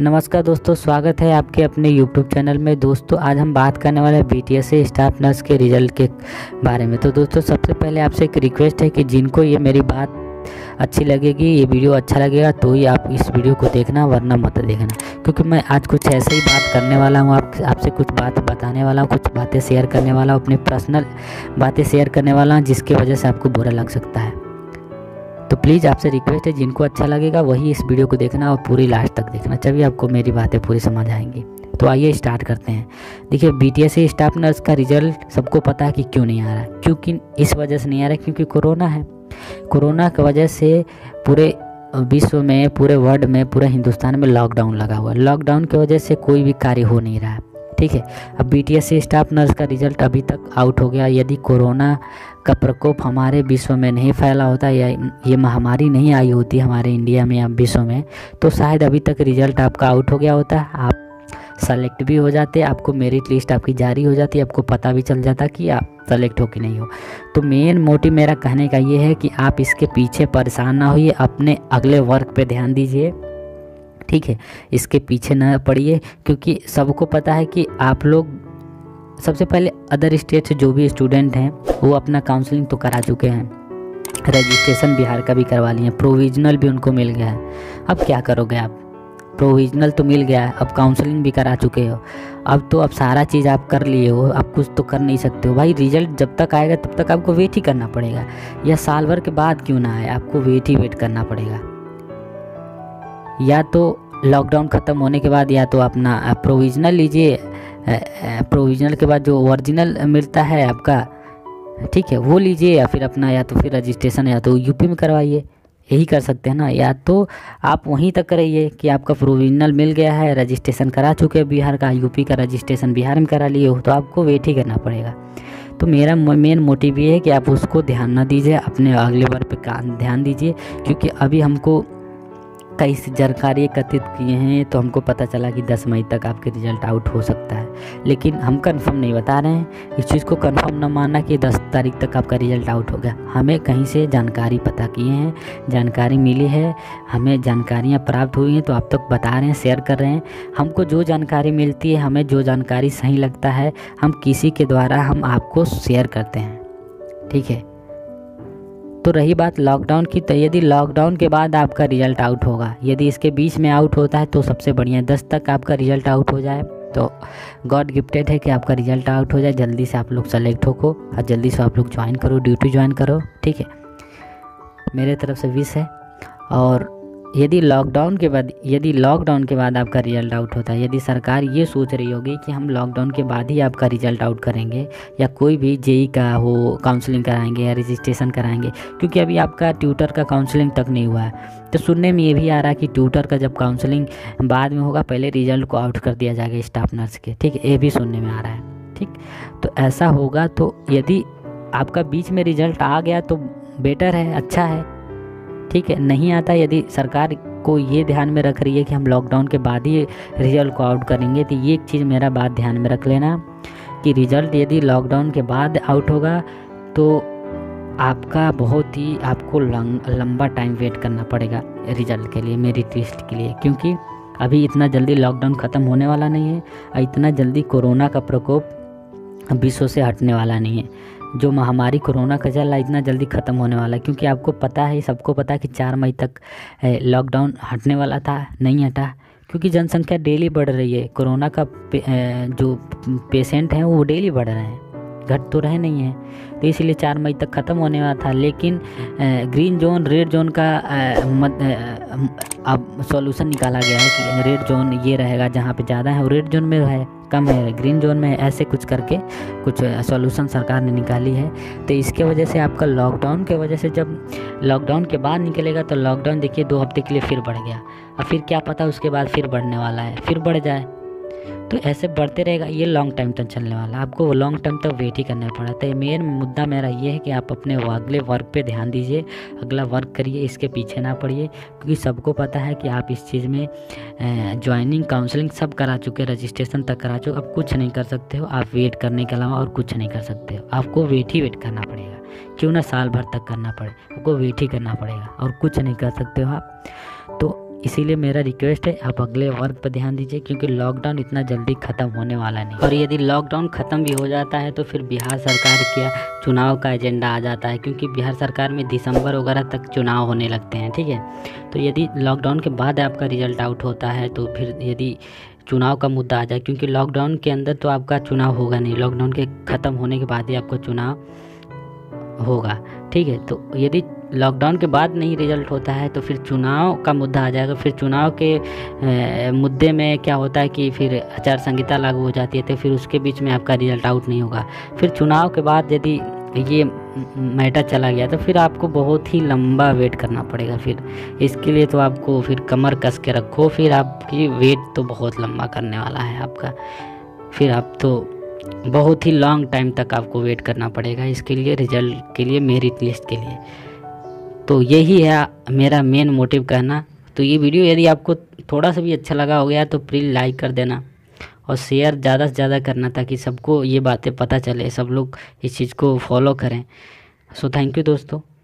नमस्कार दोस्तों, स्वागत है आपके अपने YouTube चैनल में। दोस्तों आज हम बात करने वाले हैं BTSC स्टाफ नर्स के रिजल्ट के बारे में। तो दोस्तों सबसे पहले आपसे एक रिक्वेस्ट है कि जिनको ये मेरी बात अच्छी लगेगी, ये वीडियो अच्छा लगेगा तो ही आप इस वीडियो को देखना, वरना मत देखना, क्योंकि मैं आज कुछ ऐसे ही बात करने वाला हूँ। आपसे कुछ बात बताने वाला हूँ, कुछ बातें शेयर करने वाला हूँ, अपने पर्सनल बातें शेयर करने वाला हूँ, जिसकी वजह से आपको बुरा लग सकता है। तो प्लीज़ आपसे रिक्वेस्ट है, जिनको अच्छा लगेगा वही इस वीडियो को देखना और पूरी लास्ट तक देखना। चलिए आपको मेरी बातें पूरी समझ आएंगी। तो आइए स्टार्ट करते हैं। देखिए BTSC स्टाफ नर्स का रिजल्ट सबको पता है कि क्यों नहीं आ रहा है, क्योंकि इस वजह से नहीं आ रहा है क्योंकि कोरोना है। कोरोना की वजह से पूरे विश्व में, पूरे वर्ल्ड में, पूरे हिंदुस्तान में लॉकडाउन लगा हुआ है। लॉकडाउन की वजह से कोई भी कार्य हो नहीं रहा है, ठीक है। अब BTSC स्टाफ नर्स का रिजल्ट अभी तक आउट हो गया। यदि कोरोना का प्रकोप हमारे विश्व में नहीं फैला होता या ये महामारी नहीं आई होती हमारे इंडिया में या विश्व में, तो शायद अभी तक रिजल्ट आपका आउट हो गया होता। आप सेलेक्ट भी हो जाते, आपको मेरिट लिस्ट आपकी जारी हो जाती, आपको पता भी चल जाता कि आप सेलेक्ट हो कि नहीं हो। तो मेन मोटिव मेरा कहने का ये है कि आप इसके पीछे परेशान ना होइए, अपने अगले वर्क पे ध्यान दीजिए, ठीक है। इसके पीछे ना पड़िए, क्योंकि सबको पता है कि आप लोग सबसे पहले अदर स्टेट से जो भी स्टूडेंट हैं वो अपना काउंसलिंग तो करा चुके हैं, रजिस्ट्रेशन बिहार का भी करवा लिए, प्रोविजनल भी उनको मिल गया है। अब क्या करोगे आप? प्रोविजनल तो मिल गया है, अब काउंसलिंग भी करा चुके हो, अब तो अब सारा चीज़ आप कर लिए हो, अब कुछ तो कर नहीं सकते हो भाई। रिजल्ट जब तक आएगा तब तक आपको वेट ही करना पड़ेगा, या साल भर के बाद क्यों ना आए, आपको वेट करना पड़ेगा। या तो लॉकडाउन ख़त्म होने के बाद या तो अपना प्रोविजनल लीजिए, प्रोविजनल के बाद जो ओरिजिनल मिलता है आपका, ठीक है, वो लीजिए, या फिर अपना या तो फिर रजिस्ट्रेशन या तो यूपी में करवाइए, यही कर सकते हैं ना। या तो आप वहीं तक रहिए कि आपका प्रोविजनल मिल गया है, रजिस्ट्रेशन करा चुके हैं बिहार का, यूपी का रजिस्ट्रेशन बिहार में करा लिए हो, तो आपको वेट ही करना पड़ेगा। तो मेरा मेन मोटिव ये है कि आप उसको ध्यान ना दीजिए, अपने अगले बार पर ध्यान दीजिए, क्योंकि अभी हमको कई जानकारी एकत्रित किए हैं तो हमको पता चला कि 10 मई तक आपके रिजल्ट आउट हो सकता है, लेकिन हम कंफर्म नहीं बता रहे हैं। इस चीज़ को कंफर्म ना मानना कि 10 तारीख तक आपका रिजल्ट आउट हो गया। हमें कहीं से जानकारी पता किए हैं, जानकारी मिली है, हमें जानकारियां प्राप्त हुई हैं तो आप तक बता रहे हैं, शेयर कर रहे हैं। हमको जो जानकारी मिलती है, हमें जो जानकारी सही लगता है, हम किसी के द्वारा हम आपको शेयर करते हैं, ठीक है। तो रही बात लॉकडाउन की, तो यदि लॉकडाउन के बाद आपका रिजल्ट आउट होगा, यदि इसके बीच में आउट होता है तो सबसे बढ़िया 10 तक आपका रिजल्ट आउट हो जाए तो गॉड गिफ्टेड है कि आपका रिजल्ट आउट हो जाए। जल्दी से आप लोग सेलेक्ट होको और जल्दी से आप लोग ज्वाइन करो, ड्यूटी ज्वाइन करो, ठीक है। मेरे तरफ से विश है। और यदि लॉकडाउन के बाद आपका रिजल्ट आउट होता है, यदि सरकार ये सोच रही होगी कि हम लॉकडाउन के बाद ही आपका रिजल्ट आउट करेंगे या कोई भी जेई का हो काउंसलिंग कराएंगे या रजिस्ट्रेशन कराएंगे, क्योंकि अभी आपका ट्यूटर का काउंसलिंग तक नहीं हुआ है, तो सुनने में ये भी आ रहा है कि ट्यूटर का जब काउंसलिंग बाद में होगा पहले रिजल्ट को आउट कर दिया जाएगा स्टाफ नर्स के, ठीक है, ये भी सुनने में आ रहा है, ठीक। तो ऐसा होगा तो यदि आपका बीच में रिजल्ट आ गया तो बेटर है, अच्छा है, ठीक है। नहीं आता, यदि सरकार को ये ध्यान में रख रही है कि हम लॉकडाउन के बाद ही रिजल्ट को आउट करेंगे, तो ये एक चीज़ मेरा बात ध्यान में रख लेना कि रिजल्ट यदि लॉकडाउन के बाद आउट होगा तो आपका बहुत ही आपको लंबा टाइम वेट करना पड़ेगा रिजल्ट के लिए, मेरिट लिस्ट के लिए, क्योंकि अभी इतना जल्दी लॉकडाउन ख़त्म होने वाला नहीं है और इतना जल्दी कोरोना का प्रकोप विश्व से हटने वाला नहीं है। जो महामारी कोरोना का चल रहा है इतना जल्दी ख़त्म होने वाला है, क्योंकि आपको पता है, सबको पता है कि 4 मई तक लॉकडाउन हटने वाला था, नहीं हटा, क्योंकि जनसंख्या डेली बढ़ रही है। कोरोना का जो पेशेंट हैं वो डेली बढ़ रहे हैं, घट तो रहे नहीं हैं, तो इसलिए 4 मई तक ख़त्म होने वाला था। लेकिन ग्रीन जोन रेड जोन का अब सॉल्यूशन निकाला गया है कि रेड जोन ये रहेगा, जहाँ पे ज़्यादा है वो रेड जोन में है, कम है ग्रीन जोन में है, ऐसे कुछ करके कुछ सॉल्यूशन सरकार ने निकाली है। तो इसके वजह से आपका लॉकडाउन के वजह से जब लॉकडाउन के बाद निकलेगा तो लॉकडाउन देखिए 2 हफ्ते के लिए फिर बढ़ गया, और फिर क्या पता उसके बाद फिर बढ़ने वाला है, फिर बढ़ जाए, तो ऐसे बढ़ते रहेगा। ये लॉन्ग टाइम तक चलने वाला, आपको लॉन्ग टाइम तक वेट ही करना पड़ा। तो मेन मुद्दा मेरा ये है कि आप अपने अगले वर्क पे ध्यान दीजिए, अगला वर्क करिए, इसके पीछे ना पड़िए, क्योंकि सबको पता है कि आप इस चीज़ में ज्वाइनिंग काउंसलिंग सब करा चुके, रजिस्ट्रेशन तक करा चुके, अब कुछ नहीं कर सकते हो आप, वेट करने के अलावा और कुछ नहीं कर सकते हो, आपको वेट करना पड़ेगा। क्यों ना साल भर तक करना पड़े, आपको वेट ही करना पड़ेगा और कुछ नहीं कर सकते हो आप। तो इसीलिए मेरा रिक्वेस्ट है आप अगले वर्ग पर ध्यान दीजिए, क्योंकि लॉकडाउन इतना जल्दी ख़त्म होने वाला नहीं। और यदि लॉकडाउन ख़त्म भी हो जाता है तो फिर बिहार सरकार क्या चुनाव का एजेंडा आ जाता है, क्योंकि बिहार सरकार में दिसंबर वगैरह तक चुनाव होने लगते हैं, ठीक है। तो यदि लॉकडाउन के बाद आपका रिजल्ट आउट होता है तो फिर यदि चुनाव का मुद्दा आ जाए, क्योंकि लॉकडाउन के अंदर तो आपका चुनाव होगा नहीं, लॉकडाउन के ख़त्म होने के बाद ही आपको चुनाव होगा, ठीक है। तो यदि लॉकडाउन के बाद नहीं रिजल्ट होता है तो फिर चुनाव का मुद्दा आ जाएगा। फिर चुनाव के मुद्दे में क्या होता है कि फिर आचार संहिता लागू हो जाती है, तो फिर उसके बीच में आपका रिजल्ट आउट नहीं होगा। फिर चुनाव के बाद यदि ये मैटर चला गया तो फिर आपको बहुत ही लंबा वेट करना पड़ेगा। फिर इसके लिए तो आपको फिर कमर कस के रखो, फिर आपकी वेट तो बहुत लंबा करने वाला है आपका। फिर आप तो बहुत ही लॉन्ग टाइम तक आपको वेट करना पड़ेगा इसके लिए, रिजल्ट के लिए, मेरिट लिस्ट के लिए। तो यही है मेरा मेन मोटिव कहना। तो ये वीडियो यदि आपको थोड़ा सा भी अच्छा लगा हो गया तो प्लीज़ लाइक कर देना और शेयर ज़्यादा से ज़्यादा करना, ताकि सबको ये बातें पता चले, सब लोग इस चीज़ को फॉलो करें। सो थैंक यू दोस्तों।